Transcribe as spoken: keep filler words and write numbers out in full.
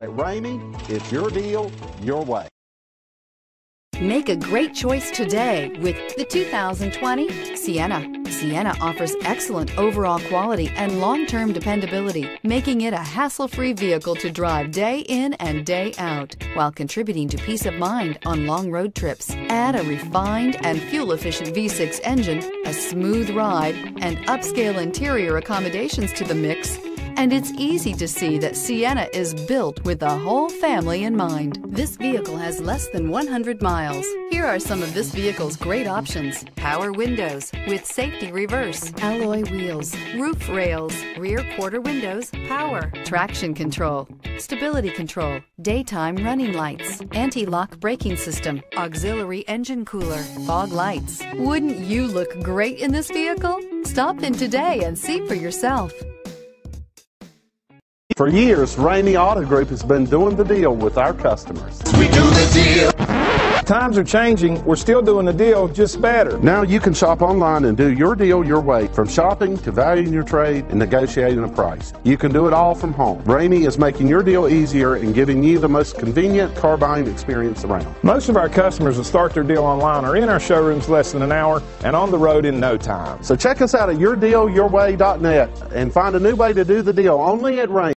At Ramey, it's your deal, your way. Make a great choice today with the two thousand twenty Sienna. Sienna offers excellent overall quality and long-term dependability, making it a hassle-free vehicle to drive day in and day out, while contributing to peace of mind on long road trips. Add a refined and fuel-efficient V six engine, a smooth ride, and upscale interior accommodations to the mix, and it's easy to see that Sienna is built with the whole family in mind. This vehicle has less than one hundred miles. Here are some of this vehicle's great options: power windows with safety reverse, alloy wheels, roof rails, rear quarter windows, power, traction control, stability control, daytime running lights, anti-lock braking system, auxiliary engine cooler, fog lights. Wouldn't you look great in this vehicle? Stop in today and see for yourself. For years, Ramey Auto Group has been doing the deal with our customers. We do the deal. Times are changing. We're still doing the deal, just better. Now you can shop online and do your deal your way, from shopping to valuing your trade and negotiating a price. You can do it all from home. Ramey is making your deal easier and giving you the most convenient car buying experience around. Most of our customers that start their deal online are in our showrooms less than an hour and on the road in no time. So check us out at your deal your way dot net and find a new way to do the deal only at Ramey.